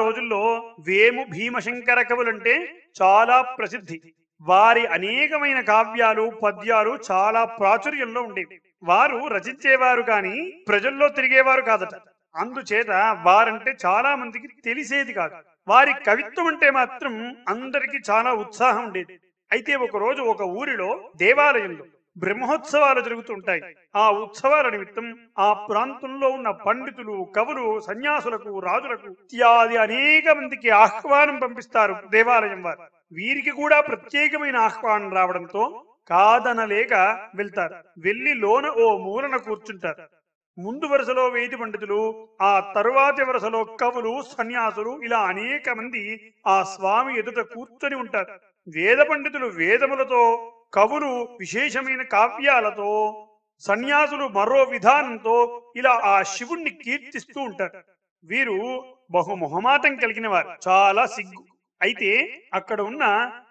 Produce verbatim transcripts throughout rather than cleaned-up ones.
రోజుల్లో వేము భీమశంకర కవులంటే చాలా ప్రసిద్ధి. వారి అనేకమైన కావ్యాలు పద్యాలు చాలా ప్రాచుర్యంలో ఉండేవి. వారు రచించేవారు కానీ ప్రజల్లో తిరిగేవారు కాదట. అందుచేత వారంటే చాలా మందికి తెలిసేది కాదు. వారి కవిత్వం అంటే మాత్రం అందరికీ చాలా ఉత్సాహం ఉండేది. అయితే ఒకరోజు ఒక ఊరిలో దేవాలయంలో బ్రహ్మోత్సవాలు జరుగుతుంటాయి. ఆ ఉత్సవాల నిమిత్తం ఆ ప్రాంతంలో ఉన్న పండితులు, కవులు, సన్యాసులకు, రాజులకు ఇత్యాది అనేక మందికి ఆహ్వానం పంపిస్తారు దేవాలయం వారు. వీరికి కూడా ప్రత్యేకమైన ఆహ్వానం రావడంతో కాదనలేక వెళ్తారు. వెళ్లి లోన ఓ మూలన కూర్చుంటారు. ముందు వరుసలో వేది పండితులు, ఆ తరువాతి వరుసలో కవులు, సన్యాసులు, ఇలా అనేక మంది ఆ స్వామి ఎదుట కూర్చొని ఉంటారు. వేద పండితులు వేదములతో, కవులు విశేషమైన కావ్యాలతో, సన్యాసులు మరో విధానంతో ఇలా ఆ శివుణ్ణి కీర్తిస్తూ ఉంటారు. వీరు బహుమొహమాటం కలిగిన వారు, చాలా సిగ్గు. అయితే అక్కడ ఉన్న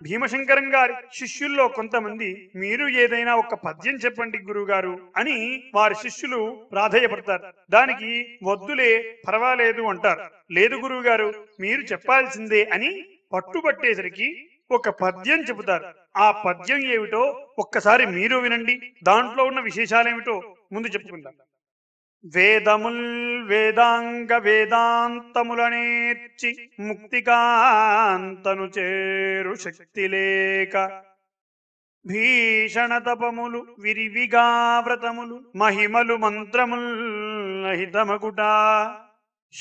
భీమశంకరం గారి శిష్యుల్లో కొంతమంది, మీరు ఏదైనా ఒక పద్యం చెప్పండి గురువుగారు అని వారి శిష్యులు ప్రాధేయపడతారు. దానికి వద్దులే, పర్వాలేదు అంటారు. లేదు గురువుగారు, మీరు చెప్పాల్సిందే అని పట్టుబట్టేసరికి ఒక పద్యం చెబుతారు. ఆ పద్యం ఏమిటో ఒక్కసారి మీరు వినండి, దాంట్లో ఉన్న విశేషాలేమిటో ముందు చెప్పుకుందాం. వేదముల్ వేదాంగ వేదాంతములనేర్చి ముక్తికాంతను చేరు శక్తి లేక భీషణ తపములు విరివిగా వ్రతములు మహిమలు మంత్రముల్ హితమకుట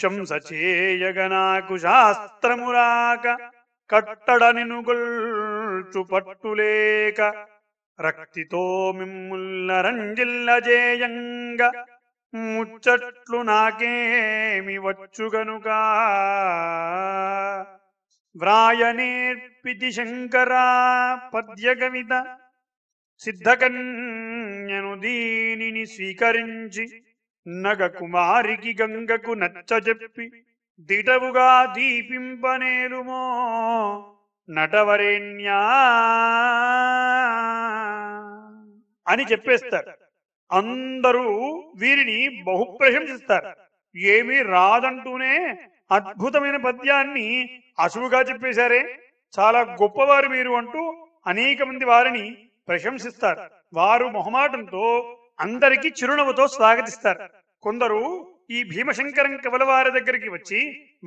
శంసచేయగనాకు శాస్త్రమురాక కట్టడనినుగొల్చు పట్టులేక రక్తితో మిమ్ముల్ల రంజిల్ల జేయంగ ముచ్చట్లు నాకేమి వచ్చుగనుక వ్రాయనేర్పితి శంకరా పద్య కవిత సిద్ధకన్యను దీనిని స్వీకరించి నగ కుమారికి గంగకు నచ్చజెప్పి దిటవుగా దీపింపనేలుమో నటవరేణ్యా అని చెప్పేస్తారు. అందరూ వీరిని బహు ప్రశంసిస్తారు. ఏమీ రాదంటూనే అద్భుతమైన పద్యాన్ని అసువుగా చెప్పేశారే, చాలా గొప్పవారు మీరు అంటూ అనేక మంది వారిని ప్రశంసిస్తారు. వారు మొహమాటంతో అందరికీ చిరునవ్వుతో స్వాగతిస్తారు. కొందరు ఈ భీమశంకరం కవుల వారి దగ్గరికి వచ్చి,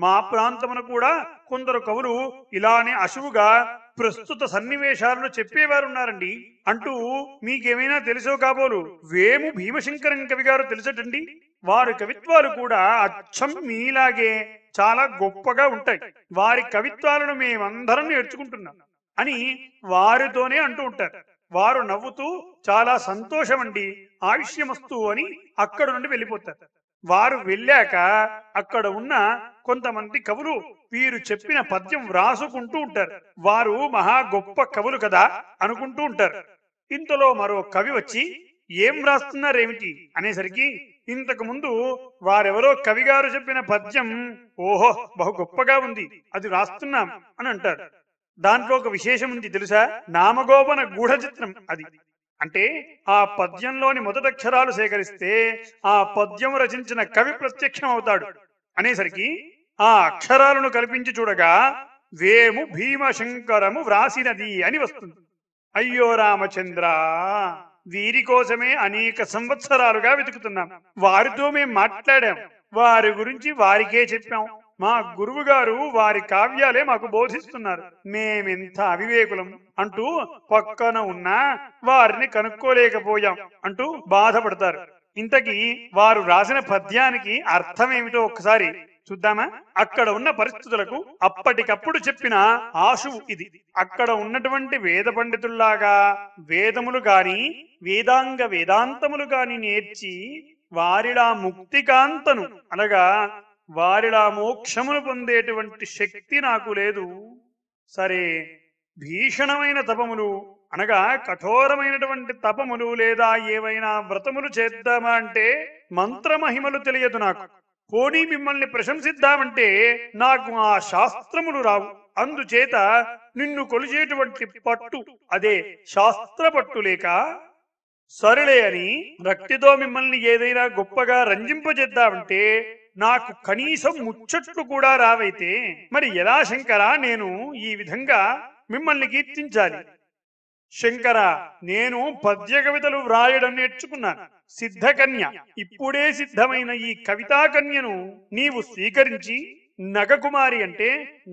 మా ప్రాంతమున కూడా కొందరు కవులు ఇలానే అశువుగా ప్రస్తుత సన్నివేశాలను చెప్పేవారున్నారండి అంటూ, మీకేమైనా తెలుసో కాబోలు, వేము భీమశంకరం కవి గారు తెలుసటండి, వారి కవిత్వాలు కూడా అచ్చం మీలాగే చాలా గొప్పగా ఉంటాయి, వారి కవిత్వాలను మేమందరం నేర్చుకుంటున్నాం అని వారితోనే అంటూ ఉంటారు. వారు నవ్వుతూ చాలా సంతోషం అండి, ఆయుష్యమస్తు అని అక్కడ నుండి వెళ్ళిపోతారు. వారు వెళ్ళాక అక్కడ ఉన్న కొంతమంది కవులు వీరు చెప్పిన పద్యం వ్రాసుకుంటూ ఉంటారు. వారు మహా గొప్ప కవులు కదా అనుకుంటూ ఉంటారు. ఇంతలో మరో కవి వచ్చి, ఏం వ్రాస్తున్నారేమిటి అనేసరికి, ఇంతకు ముందు వారెవరో కవిగారు చెప్పిన పద్యం ఓహో బహు గొప్పగా ఉంది, అది వ్రాస్తున్నాం అని అంటారు. దాంట్లో ఒక విశేషం ఉంది తెలుసా, నామగోపన గూఢ చిత్రం. అది అంటే ఆ పద్యంలోని మొదటక్షరాలు సేకరిస్తే ఆ పద్యం రచించిన కవి ప్రత్యక్షం అవుతాడు అనేసరికి, ఆ అక్షరాలను కల్పించి చూడగా వేము భీమశంకరము వ్రాసినది అని వస్తుంది. అయ్యో రామచంద్ర, వీరి కోసమే అనేక సంవత్సరాలుగా వెతుకుతున్నాం, వారితో మేం మాట్లాడాం, వారి గురించి వారికే చెప్పాం, మా గురువు గారు వారి కావ్యాలే మాకు బోధిస్తున్నారు, మేమెంత అవివేకులం అంటూ పక్కన ఉన్న వారిని కనుక్కోలేకపోయాం అంటూ బాధపడతారు. ఇంతకీ వారు రాసిన పద్యానికి అర్థం ఏమిటో ఒక్కసారి చూద్దామా? అక్కడ ఉన్న పరిస్థితులకు అప్పటికప్పుడు చెప్పిన ఆశువు ఇది. అక్కడ ఉన్నటువంటి వేద పండితుల్లాగా వేదములు గాని వేదాంగ వేదాంతములు గాని నేర్చి వారిలా ముక్తికాంతను అనగా వారిలా మోక్షమును పొందేటువంటి శక్తి నాకు లేదు. సరే, భీషణమైన తపములు అనగా కఠోరమైనటువంటి తపములు లేదా ఏవైనా వ్రతములు చేద్దామా అంటే మంత్రమహిమలు తెలియదు నాకు. పోనీ మిమ్మల్ని ప్రశంసిద్దామంటే నాకు ఆ శాస్త్రములు రావు. అందుచేత నిన్ను కొలిచేటువంటి పట్టు అదే శాస్త్ర పట్టు లేక సరేలే అని రక్తితో మిమ్మల్ని ఏదైనా గొప్పగా రంజింపజేద్దామంటే నాకు కనీసం ముచ్చట్లు కూడా రావైతే మరి ఎలా శంకరా నేను ఈ విధంగా మిమ్మల్ని కీర్తించాలి? శంకర, నేను పద్య కవితలు వ్రాయడం నేర్చుకున్నాను. సిద్ధకన్య, ఇప్పుడే సిద్ధమైన ఈ కవితా కన్యను నీవు స్వీకరించి నగకుమారి అంటే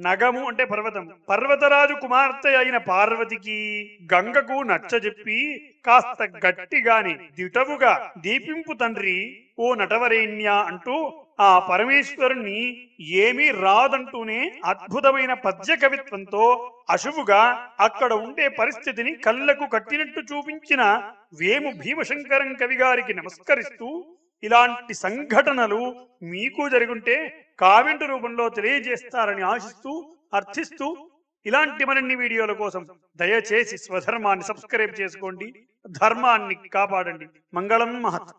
నగము అంటే పర్వతం, పర్వతరాజు కుమార్తె అయిన పార్వతికి గంగకు నచ్చజెప్పి కాస్త గట్టిగానే దిటవుగా దీపింపు తండ్రి ఓ నటవరేణ్య అంటూ ఆ పరమేశ్వరుణ్ణి ఏమీ రాదంటూనే అద్భుతమైన పద్య కవిత్వంతో అశువుగా అక్కడ ఉండే పరిస్థితిని కళ్ళకు కట్టినట్టు చూపించిన వేము భీమశంకరం కవిగారికి నమస్కరిస్తూ, ఇలాంటి సంఘటనలు మీకు జరుగుంటే కామెంట్ రూపంలో తెలియజేస్తారని ఆశిస్తూ అర్థిస్తూ, ఇలాంటి మరిన్ని వీడియోల కోసం దయచేసి స్వధర్మాన్ని సబ్స్క్రైబ్ చేసుకోండి. ధర్మాన్ని కాపాడండి. మంగళం మహత్.